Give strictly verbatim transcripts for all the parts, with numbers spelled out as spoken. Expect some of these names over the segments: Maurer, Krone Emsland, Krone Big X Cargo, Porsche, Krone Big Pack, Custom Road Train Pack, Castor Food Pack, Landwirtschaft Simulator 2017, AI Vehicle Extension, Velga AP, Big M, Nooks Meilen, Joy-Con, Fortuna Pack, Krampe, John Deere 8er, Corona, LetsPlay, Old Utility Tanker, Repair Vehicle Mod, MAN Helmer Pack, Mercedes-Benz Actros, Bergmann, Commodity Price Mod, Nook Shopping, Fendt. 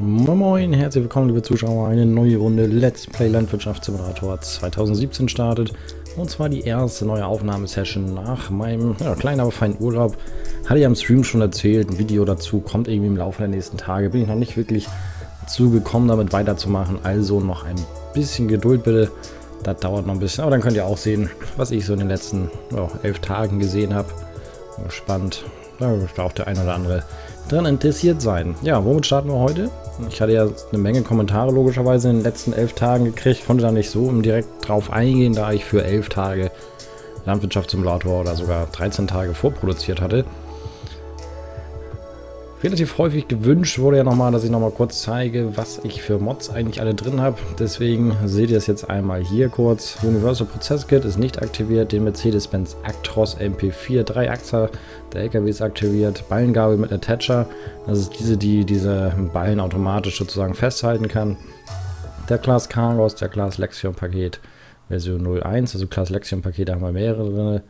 Moin Moin, herzlich willkommen liebe Zuschauer, eine neue Runde Let's Play Landwirtschaft Simulator zwanzig siebzehn startet und zwar die erste neue Aufnahmesession nach meinem ja, kleinen, aber feinen Urlaub. Hatte ich am Stream schon erzählt, ein Video dazu kommt irgendwie im Laufe der nächsten Tage, bin ich noch nicht wirklich dazu gekommen, damit weiterzumachen, also noch ein bisschen Geduld bitte, das dauert noch ein bisschen, aber dann könnt ihr auch sehen, was ich so in den letzten ja, elf Tagen gesehen habe. Spannend, da wird auch der ein oder andere dran interessiert sein. Ja, womit starten wir heute? Ich hatte ja eine Menge Kommentare logischerweise in den letzten elf Tagen gekriegt, konnte da nicht so direkt drauf eingehen, da ich für elf Tage Landwirtschaftssimulator oder sogar dreizehn Tage vorproduziert hatte. Relativ häufig gewünscht wurde ja nochmal, dass ich nochmal kurz zeige, was ich für Mods eigentlich alle drin habe. Deswegen seht ihr es jetzt einmal hier kurz. Universal Process Kit ist nicht aktiviert, den Mercedes-Benz Actros M P vier, drei Achser, der L K W ist aktiviert, Ballengabel mit Attacher, das ist diese, die diese Ballen automatisch sozusagen festhalten kann. Der Claas Cargo, der Claas Lexion Paket Version null eins, also Claas Lexion Pakete haben wir mehrere drin.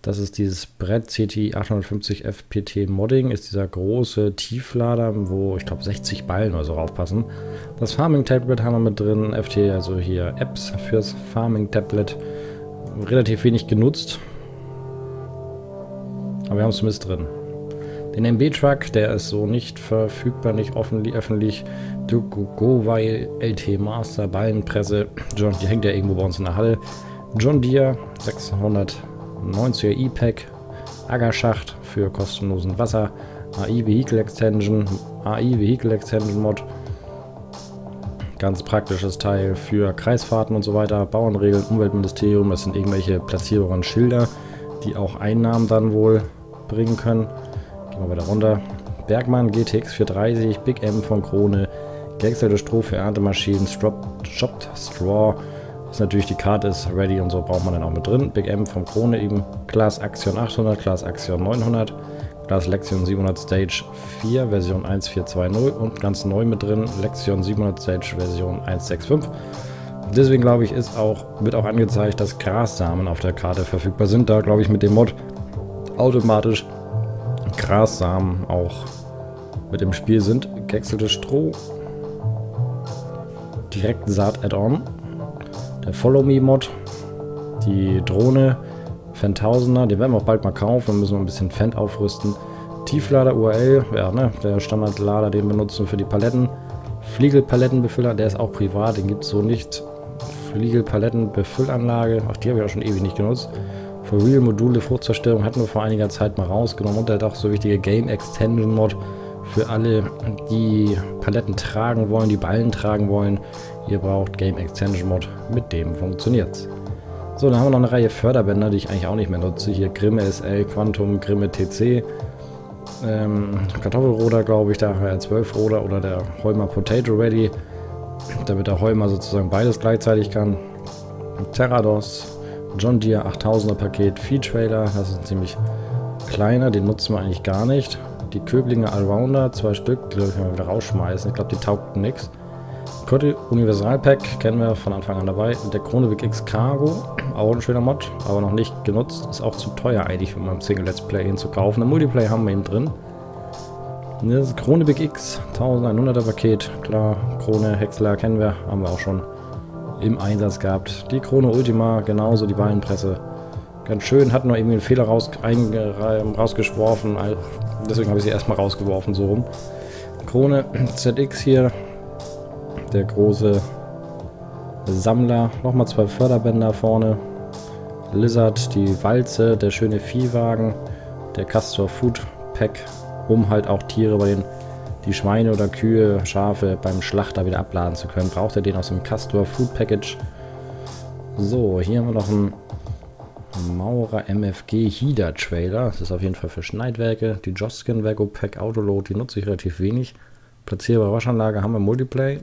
Das ist dieses Brett C T acht fünfzig F P T Modding, ist dieser große Tieflader, wo ich glaube sechzig Ballen oder so raufpassen. Das Farming Tablet haben wir mit drin, F T, also hier Apps fürs Farming Tablet. Relativ wenig genutzt, aber wir haben es zumindest drin. Den M B Truck, der ist so nicht verfügbar, nicht offen, öffentlich. Dugovail L T Master, Ballenpresse, John, die hängt ja irgendwo bei uns in der Halle. John Deere sechshundert neunziger E-Pack, Ackerschacht für kostenlosen Wasser, A I Vehicle Extension, A I Vehicle Extension Mod, ganz praktisches Teil für Kreisfahrten und so weiter, Bauernregeln, Umweltministerium, das sind irgendwelche platzierbaren Schilder, die auch Einnahmen dann wohl bringen können. Gehen wir weiter runter. Bergmann G T X vierhundertdreißig, Big M von Krone, gewechselte Stroh für Erntemaschinen, Shopped Straw. Ist natürlich, die Karte ist ready und so, braucht man dann auch mit drin. Big M von Krone eben, Claas Axion achthundert, Claas Axion neunhundert, Claas Lexion siebenhundert Stage vier Version vierzehn zwanzig und ganz neu mit drin Lexion siebenhundert Stage Version hundertfünfundsechzig. Deswegen glaube ich, ist auch, wird auch angezeigt, dass Grassamen auf der Karte verfügbar sind, da glaube ich mit dem Mod automatisch Grassamen auch mit im Spiel sind. Gewechseltes Stroh, direkt Saat-Add-on. Der Follow Me Mod, die Drohne, Fendt tausender, den werden wir auch bald mal kaufen, dann müssen wir ein bisschen Fendt aufrüsten. Tieflader U R L, ja, ne, der Standardlader, den wir nutzen für die Paletten. Fliegelpalettenbefüller, der ist auch privat, den gibt es so nicht. Fliegelpalettenbefüllanlage, ach, die habe ich auch schon ewig nicht genutzt. For Real Module Fruchtzerstörung hatten wir vor einiger Zeit mal rausgenommen und der doch so wichtige Game Extension Mod für alle, die Paletten tragen wollen, die Ballen tragen wollen. Ihr braucht Game Extension Mod, mit dem funktioniert's. So, dann haben wir noch eine Reihe Förderbänder, die ich eigentlich auch nicht mehr nutze. Hier Grimme S L, Quantum, Grimme T C, ähm, Kartoffelroder, glaube ich, der H R zwölf Roder oder der Holmer Potato Ready, damit der Holmer sozusagen beides gleichzeitig kann. Terrados, John Deere achttausender Paket, Feed Trailer, das ist ein ziemlich kleiner, den nutzen wir eigentlich gar nicht. Die Köblinger Allrounder, zwei Stück, die können wir wieder rausschmeißen, ich glaube, die taugten nichts. Kotte Universal Pack kennen wir von Anfang an dabei. Der Krone Big X Cargo, auch ein schöner Mod, aber noch nicht genutzt. Ist auch zu teuer eigentlich, um im Single Let's Play ihn zu kaufen. Im Multiplayer haben wir ihn drin. Das Krone Big X elfhunderter Paket, klar. Krone Häcksler kennen wir, haben wir auch schon im Einsatz gehabt. Die Krone Ultima, genauso die Ballenpresse. Ganz schön, hat noch irgendwie einen Fehler raus, ein, rausgeschworfen. Deswegen habe ich sie erstmal rausgeworfen, so rum. Krone Z X hier. Der große Sammler, nochmal zwei Förderbänder vorne, Lizard, die Walze, der schöne Viehwagen, der Castor Food Pack, um halt auch Tiere bei den, die Schweine oder Kühe, Schafe beim Schlachter wieder abladen zu können. Braucht er den aus dem Castor Food Package. So, hier haben wir noch einen Maurer M F G HIDA Trailer, das ist auf jeden Fall für Schneidwerke, die Joskin Vegopack Pack Autoload, die nutze ich relativ wenig. Platzierbare Waschanlage haben wir im Multiplay.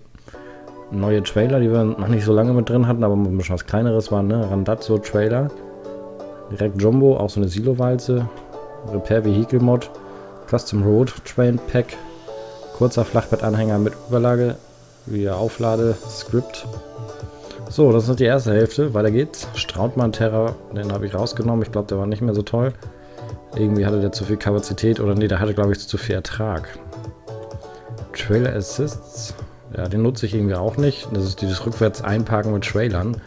Neue Trailer, die wir noch nicht so lange mit drin hatten, aber ein bisschen was Kleineres waren, ne? Randazzo Trailer, direkt Jumbo, auch so eine Silo-Walze, Repair Vehicle Mod, Custom Road Train Pack, kurzer Flachbettanhänger mit Überlage, wieder Auflade, Script. So, das ist die erste Hälfte, weiter geht's. Strautmann Terra, den habe ich rausgenommen, ich glaube der war nicht mehr so toll. Irgendwie hatte der zu viel Kapazität oder nee, der hatte glaube ich zu viel Ertrag. Trailer Assists. Ja, den nutze ich irgendwie auch nicht. Das ist dieses rückwärts einparken mit Trailern.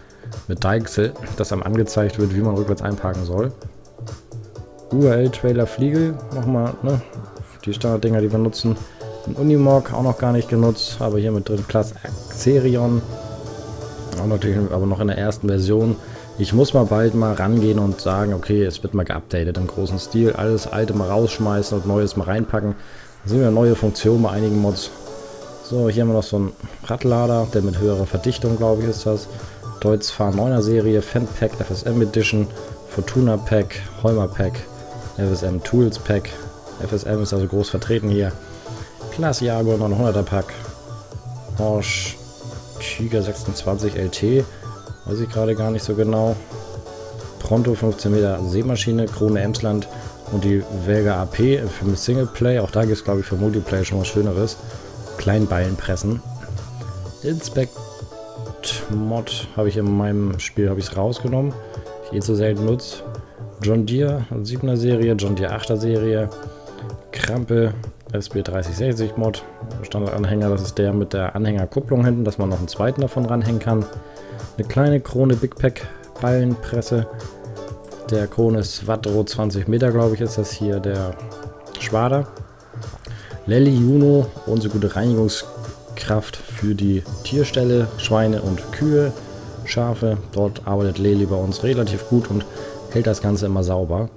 Mit Deichsel, dass einem angezeigt wird, wie man rückwärts einparken soll. U R L Trailer Fliegel, nochmal, ne? Die Standarddinger, die wir nutzen. Ein Unimog, auch noch gar nicht genutzt, aber hier mit drin. Claas Axion. Auch natürlich, aber noch in der ersten Version. Ich muss mal bald mal rangehen und sagen, okay, es wird mal geupdatet im großen Stil. Alles Alte mal rausschmeißen und Neues mal reinpacken. Da sehen wir neue Funktionen bei einigen Mods. So, hier haben wir noch so einen Radlader, der mit höherer Verdichtung, glaube ich, ist das. Deutz Farm neuner Serie, Fendt Pack, F S M Edition, Fortuna Pack, Holmer Pack, F S M Tools Pack. F S M ist also groß vertreten hier. Claas Axion neunhunderter Pack. Porsche Tiger sechsundzwanzig L T. Weiß ich gerade gar nicht so genau. Pronto fünfzehn Meter Seemaschine, Krone Emsland und die Velga A P für Singleplay. Auch da gibt es, glaube ich, für Multiplayer schon was Schöneres. Kleinbeilen pressen. Inspect Mod habe ich in meinem Spiel habe ich es rausgenommen. Ich eh zu selten nutze. John Deere siebener Serie, John Deere achter Serie, Krampe S B dreißig sechzig Mod, Standardanhänger, das ist der mit der Anhängerkupplung hinten, dass man noch einen zweiten davon ranhängen kann. Eine kleine Krone Big Pack Ballenpresse, der Krone Swadro zwanzig Meter, glaube ich, ist das hier, der Schwader. Lelly Juno, unsere gute Reinigungskraft für die Tierställe, Schweine und Kühe, Schafe. Dort arbeitet Lelly bei uns relativ gut und hält das Ganze immer sauber.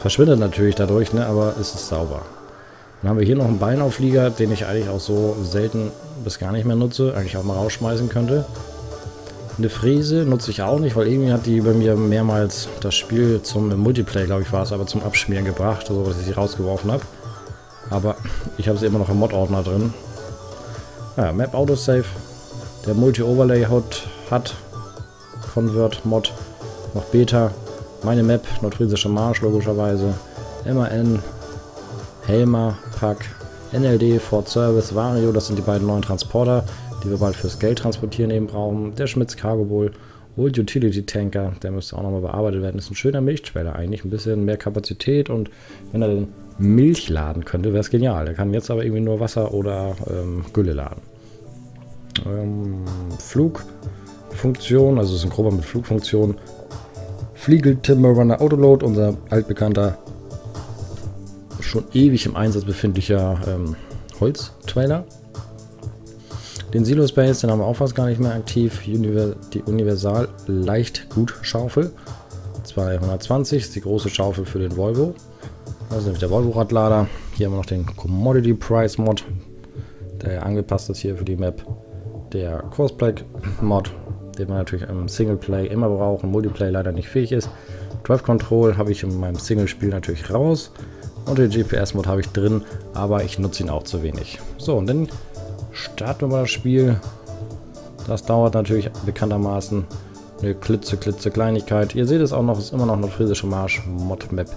Verschwindet natürlich dadurch, ne, aber es ist sauber. Dann haben wir hier noch einen Ballenauflieger, den ich eigentlich auch so selten bis gar nicht mehr nutze, eigentlich auch mal rausschmeißen könnte. Eine Fräse nutze ich auch nicht, weil irgendwie hat die bei mir mehrmals das Spiel zum Multiplayer, glaube ich war es, aber zum Abschmieren gebracht, so also dass ich sie rausgeworfen habe. Aber ich habe sie immer noch im Mod-Ordner drin. Ja, Map Autosave, der Multi-Overlay hat, Convert-Mod, noch Beta, meine Map, nordfriesische Marsch logischerweise, M A N, Helmer, Pack, N L D, Ford Service, Vario, das sind die beiden neuen Transporter, die wir bald fürs Geld transportieren eben brauchen. Der Schmitz Cargo Bowl, Old Utility Tanker, der müsste auch nochmal bearbeitet werden. Das ist ein schöner Milchtrailer eigentlich, ein bisschen mehr Kapazität und wenn er denn Milch laden könnte, wäre es genial. Der kann jetzt aber irgendwie nur Wasser oder ähm, Gülle laden. Ähm, Flugfunktion, also es ist ein grober mit Flugfunktion. Fliegel Timberrunner Autoload, unser altbekannter, schon ewig im Einsatz befindlicher ähm, Holztrailer. Den Silo Space, den haben wir auch fast gar nicht mehr aktiv. Univers die Universal leicht gut Schaufel. zweihundertzwanzig ist die große Schaufel für den Volvo. Das ist nämlich der Volvo Radlader. Hier haben wir noch den Commodity Price Mod, der angepasst ist hier für die Map. Der Crossplay Mod, den wir natürlich im Singleplay immer brauchen, Multiplayer leider nicht fähig ist. Drive Control habe ich in meinem Single-Spiel natürlich raus. Und den G P S-Mod habe ich drin, aber ich nutze ihn auch zu wenig. So, und dann starten wir das Spiel. Das dauert natürlich bekanntermaßen eine klitzeklitze Kleinigkeit. Ihr seht es auch noch, ist immer noch eine friesische Marsch Mod Map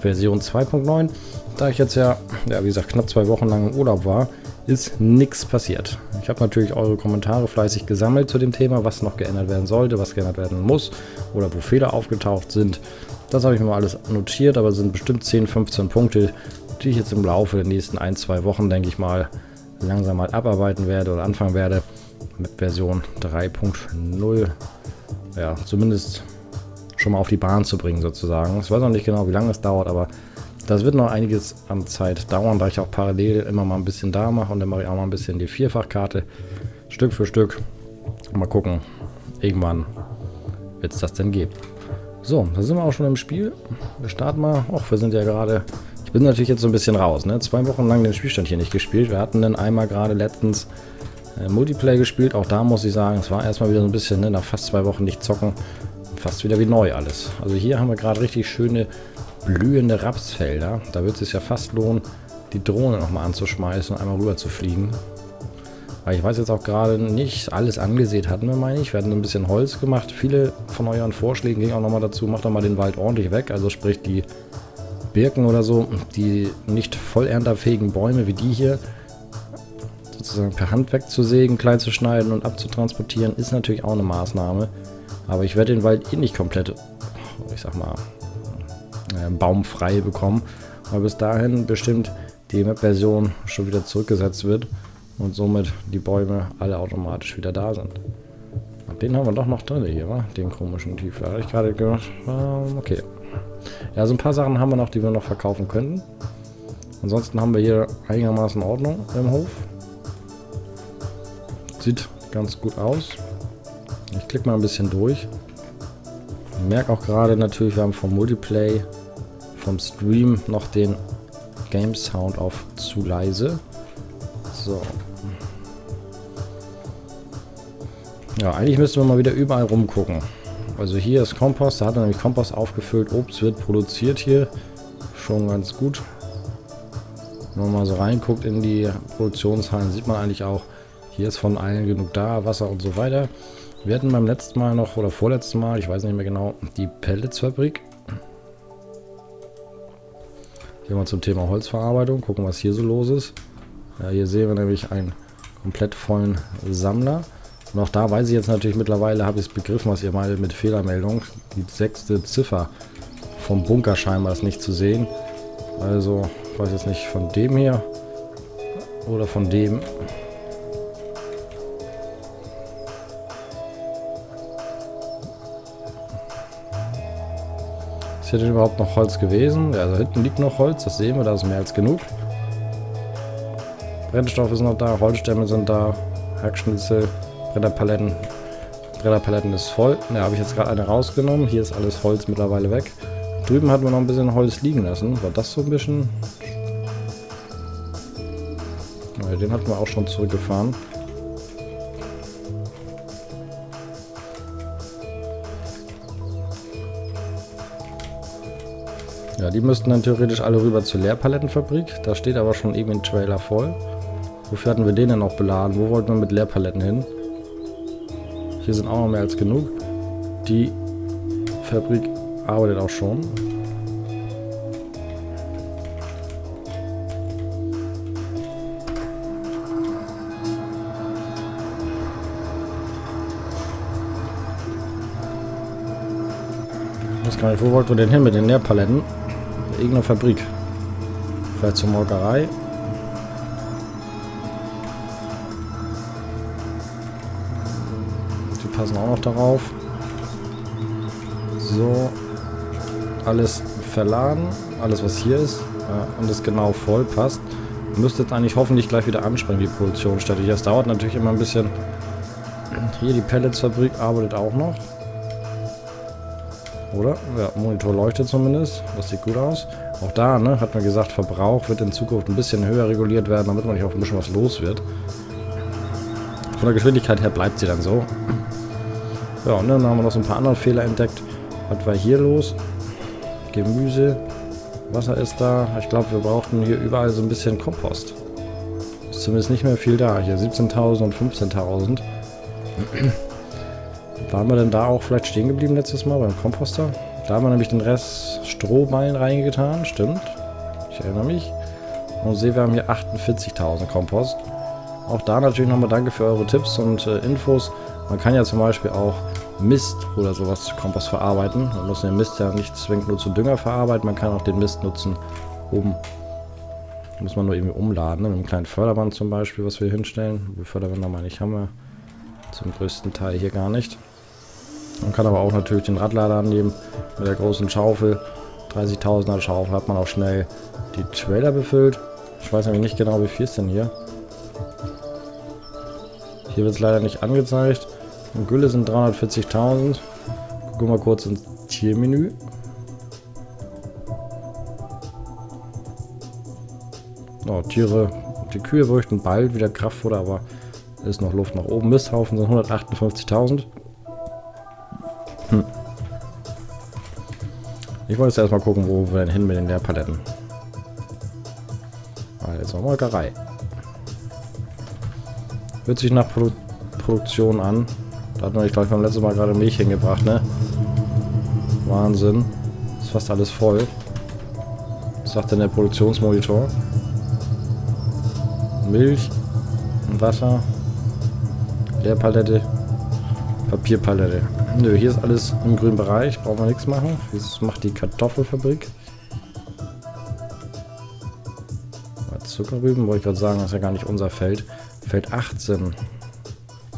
Version zwei Punkt neun. Da ich jetzt ja, ja, wie gesagt, knapp zwei Wochen lang im Urlaub war, ist nichts passiert. Ich habe natürlich eure Kommentare fleißig gesammelt zu dem Thema, was noch geändert werden sollte, was geändert werden muss oder wo Fehler aufgetaucht sind. Das habe ich mir mal alles notiert, aber es sind bestimmt zehn, fünfzehn Punkte, die ich jetzt im Laufe der nächsten ein, zwei Wochen, denke ich mal, langsam mal abarbeiten werde oder anfangen werde mit Version drei Punkt null. Ja, zumindest schon mal auf die Bahn zu bringen sozusagen. Ich weiß noch nicht genau, wie lange es dauert, aber das wird noch einiges an Zeit dauern, da ich auch parallel immer mal ein bisschen da mache und dann mache ich auch mal ein bisschen die Vierfachkarte. Stück für Stück. Mal gucken, irgendwann wird es das denn geben. So, da sind wir auch schon im Spiel. Wir starten mal. Och, wir sind ja gerade... Ich bin natürlich jetzt so ein bisschen raus, ne? Zwei Wochen lang den Spielstand hier nicht gespielt. Wir hatten dann einmal gerade letztens äh, Multiplayer gespielt. Auch da muss ich sagen, es war erstmal wieder so ein bisschen, ne, nach fast zwei Wochen nicht zocken. Fast wieder wie neu alles. Also hier haben wir gerade richtig schöne blühende Rapsfelder. Da wird es sich ja fast lohnen, die Drohne nochmal anzuschmeißen und einmal rüber zu fliegen. Weil ich weiß jetzt auch gerade nicht, alles angesehen hatten wir, meine ich. Wir hatten ein bisschen Holz gemacht. Viele von euren Vorschlägen gingen auch nochmal dazu, macht doch mal den Wald ordentlich weg. Also sprich die Birken oder so, die nicht vollernterfähigen Bäume wie die hier, sozusagen per Hand wegzusägen, klein zu schneiden und abzutransportieren, ist natürlich auch eine Maßnahme. Aber ich werde den Wald eh nicht komplett, ich sag mal, baumfrei bekommen. Aber bis dahin bestimmt die Map-Version schon wieder zurückgesetzt wird und somit die Bäume alle automatisch wieder da sind. Den haben wir doch noch drin hier, wa? Den komischen Tiefler. Habe ich gerade gemacht. Ähm, okay. Ja, so ein paar Sachen haben wir noch, die wir noch verkaufen könnten. Ansonsten haben wir hier einigermaßen Ordnung im Hof. Sieht ganz gut aus. Ich klicke mal ein bisschen durch. Ich merke auch gerade natürlich, wir haben vom Multiplay, vom Stream noch den Game Sound auf zu leise. So. Ja, eigentlich müssten wir mal wieder überall rumgucken. Also hier ist Kompost, da hat er nämlich Kompost aufgefüllt, Obst wird produziert hier. Schon ganz gut. Wenn man mal so reinguckt in die Produktionshallen, sieht man eigentlich auch, hier ist von allen genug da, Wasser und so weiter. Wir hatten beim letzten Mal noch, oder vorletzten Mal, ich weiß nicht mehr genau, die Pelletsfabrik. Gehen wir zum Thema Holzverarbeitung, gucken, was hier so los ist. Ja, hier sehen wir nämlich einen komplett vollen Sammler. Und auch da weiß ich jetzt natürlich mittlerweile, habe ich es begriffen, was ihr meintet mit Fehlermeldung. Die sechste Ziffer vom Bunker scheinbar ist nicht zu sehen. Also, ich weiß jetzt nicht, von dem hier oder von dem. Ist hier denn überhaupt noch Holz gewesen? Ja, also hinten liegt noch Holz, das sehen wir, da ist mehr als genug. Brennstoff ist noch da, Holzstämme sind da, Hackschnitzel. Bretterpaletten. Bretterpaletten ist voll. Da habe ich jetzt gerade eine rausgenommen. Hier ist alles Holz mittlerweile weg. Drüben hatten wir noch ein bisschen Holz liegen lassen. War das so ein bisschen... Ja, den hatten wir auch schon zurückgefahren. Ja, die müssten dann theoretisch alle rüber zur Leerpalettenfabrik. Da steht aber schon eben ein Trailer voll. Wofür hatten wir den denn noch beladen? Wo wollten wir mit Leerpaletten hin? Hier sind auch noch mehr als genug. Die Fabrik arbeitet auch schon. Ich weiß gar nicht, wo wollten wir denn hin mit den Leerpaletten? Mit irgendeiner Fabrik. Vielleicht zur Molkerei. Passen auch noch darauf. So, alles verladen, alles was hier ist, ja, und es genau voll passt. Müsste jetzt eigentlich hoffentlich gleich wieder anspringen, die Produktionsstätte. Das dauert natürlich immer ein bisschen. Hier die Pelletsfabrik arbeitet auch noch. Oder? Ja, Monitor leuchtet zumindest. Das sieht gut aus. Auch da, ne, hat man gesagt, Verbrauch wird in Zukunft ein bisschen höher reguliert werden, damit man nicht auch ein bisschen was los wird. Von der Geschwindigkeit her bleibt sie dann so. Ja, und dann haben wir noch so ein paar andere Fehler entdeckt. Was war hier los? Gemüse, Wasser ist da. Ich glaube, wir brauchten hier überall so ein bisschen Kompost. Ist zumindest nicht mehr viel da. Hier siebzehntausend und fünfzehntausend. Waren wir denn da auch vielleicht stehen geblieben letztes Mal beim Komposter? Da haben wir nämlich den Rest Strohballen reingetan. Stimmt. Ich erinnere mich. Und sehe, wir haben hier achtundvierzigtausend Kompost. Auch da natürlich nochmal danke für eure Tipps und äh, Infos. Man kann ja zum Beispiel auch Mist oder sowas zu Kompost verarbeiten. Man muss den Mist ja nicht zwingend nur zu Dünger verarbeiten. Man kann auch den Mist nutzen, um... Muss man nur irgendwie umladen, ne? Mit einem kleinen Förderband zum Beispiel, was wir hier hinstellen. Die Förderbänder meine ich, haben wir zum größten Teil hier gar nicht. Man kann aber auch natürlich den Radlader annehmen mit der großen Schaufel. dreißigtausender Schaufel hat man auch schnell die Trailer befüllt. Ich weiß nämlich nicht genau, wie viel es denn hier. Hier wird es leider nicht angezeigt. Und Gülle sind dreihundertvierzigtausend. Gucken wir mal kurz ins Tiermenü. Oh, Tiere, die Kühe bräuchten bald wieder Kraftfutter, aber ist noch Luft nach oben. Misthaufen sind hundertachtundfünfzigtausend. Hm. Ich wollte jetzt erstmal gucken, wo wir denn hin mit den Leerpaletten. Also Molkerei. Hört sich nach Produ Produktion an. Da hat man, ich glaube, beim letzten Mal gerade Milch hingebracht, ne? Wahnsinn. Ist fast alles voll. Was sagt denn der Produktionsmonitor? Milch, Wasser, Leerpalette, Papierpalette. Nö, hier ist alles im grünen Bereich. Brauchen wir nichts machen. Das macht die Kartoffelfabrik. Zuckerrüben, wollte ich gerade sagen, das ist ja gar nicht unser Feld. Feld achtzehn.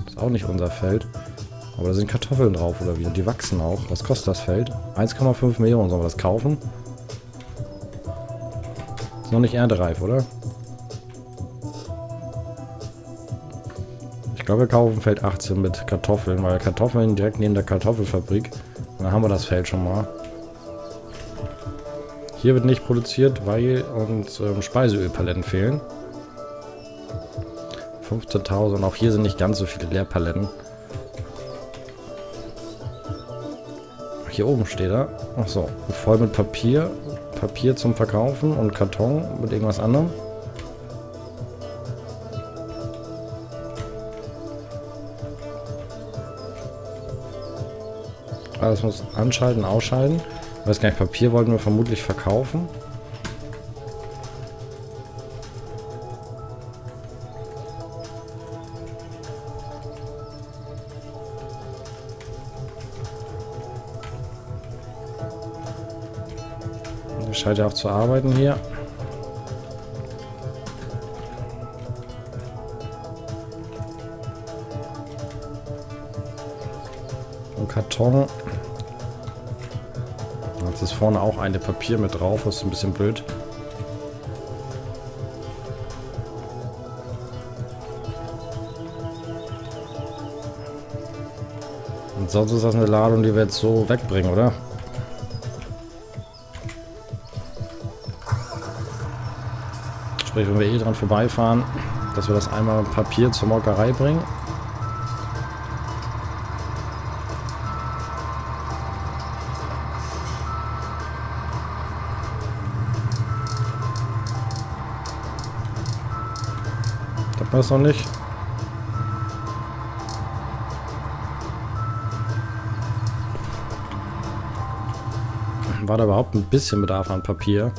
Ist auch nicht unser Feld. Aber da sind Kartoffeln drauf oder wie? Und die wachsen auch. Was kostet das Feld? eins Komma fünf Millionen. Sollen wir das kaufen? Ist noch nicht erntereif, oder? Ich glaube, wir kaufen Feld achtzehn mit Kartoffeln, weil Kartoffeln direkt neben der Kartoffelfabrik. Und dann haben wir das Feld schon mal. Hier wird nicht produziert, weil uns ähm, Speiseölpaletten fehlen. fünfzehntausend. Und auch hier sind nicht ganz so viele Leerpaletten. Hier oben steht er. Achso, voll mit Papier. Papier zum Verkaufen und Karton mit irgendwas anderem. Ah, das muss anschalten, ausschalten. Ich weiß gar nicht, Papier wollten wir vermutlich verkaufen. Scheint ja auch zu arbeiten hier. Und Karton. Jetzt ist vorne auch eine Papier mit drauf, das ist ein bisschen blöd. Und sonst ist das eine Ladung, die wir jetzt so wegbringen, oder? Sprich, wenn wir eh dran vorbeifahren, dass wir das einmal Papier zur Molkerei bringen. Hat man das noch nicht? War da überhaupt ein bisschen Bedarf an Papier?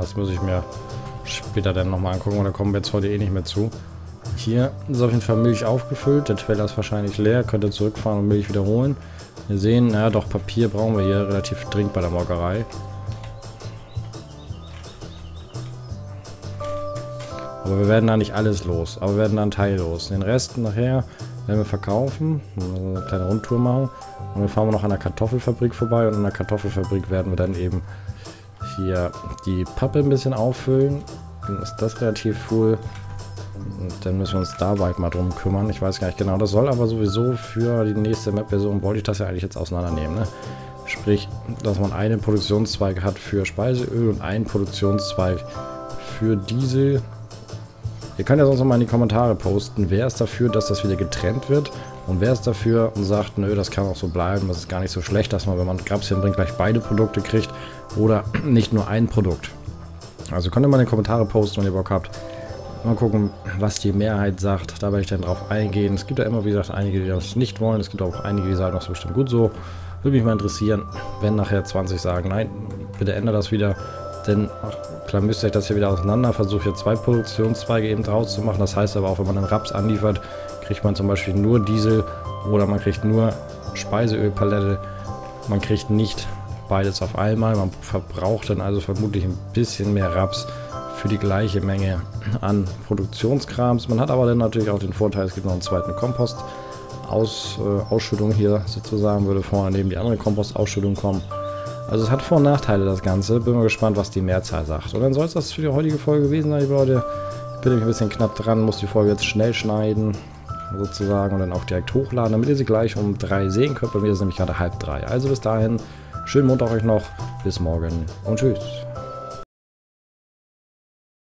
Das muss ich mir später dann nochmal angucken, oder kommen wir jetzt heute eh nicht mehr zu. Hier ist auf jeden Fall Milch aufgefüllt, der Trailer ist wahrscheinlich leer, könnt ihr zurückfahren und Milch wiederholen. Wir sehen, naja doch, Papier brauchen wir hier relativ dringend bei der Molkerei. Aber wir werden da nicht alles los, aber wir werden da einen Teil los. Den Rest nachher werden wir verkaufen, also eine kleine Rundtour machen. Und dann fahren wir noch an der Kartoffelfabrik vorbei und an der Kartoffelfabrik werden wir dann eben hier die Pappe ein bisschen auffüllen, dann ist das relativ cool. Und dann müssen wir uns da bald mal drum kümmern. Ich weiß gar nicht genau, das soll aber sowieso für die nächste Map-Version, wollte ich das ja eigentlich jetzt auseinandernehmen. Ne? Sprich, dass man einen Produktionszweig hat für Speiseöl und einen Produktionszweig für Diesel. Ihr könnt ja sonst noch mal in die Kommentare posten, wer ist dafür, dass das wieder getrennt wird. Und wer ist dafür und sagt, nö, das kann auch so bleiben, das ist gar nicht so schlecht, dass man, wenn man Grabs hinbringt, gleich beide Produkte kriegt oder nicht nur ein Produkt. Also könnt ihr mal in die Kommentare posten, wenn ihr Bock habt. Mal gucken, was die Mehrheit sagt, da werde ich dann drauf eingehen. Es gibt ja immer, wie gesagt, einige, die das nicht wollen, es gibt auch einige, die sagen, das ist bestimmt gut so. Würde mich mal interessieren, wenn nachher zwanzig sagen, nein, bitte ändere das wieder, denn klar müsst ihr euch das hier wieder auseinander, versuche hier zwei Produktionszweige eben draus zu machen. Das heißt aber auch, wenn man dann Raps anliefert, kriegt man zum Beispiel nur Diesel oder man kriegt nur Speiseölpalette. Man kriegt nicht beides auf einmal. Man verbraucht dann also vermutlich ein bisschen mehr Raps für die gleiche Menge an Produktionskrams. Man hat aber dann natürlich auch den Vorteil, es gibt noch einen zweiten Kompost. Aus, äh, Ausschüttung hier sozusagen würde vorne neben die andere Kompostausschüttung kommen. Also es hat Vor- und Nachteile das Ganze. Bin mal gespannt, was die Mehrzahl sagt. Und dann soll es das für die heutige Folge gewesen sein, liebe Leute. Ich bin nämlich ein bisschen knapp dran, muss die Folge jetzt schnell schneiden. Sozusagen und dann auch direkt hochladen, damit ihr sie gleich um drei sehen könnt. Bei mir ist es nämlich gerade halb drei. Also bis dahin, schönen Montag euch noch, bis morgen und tschüss.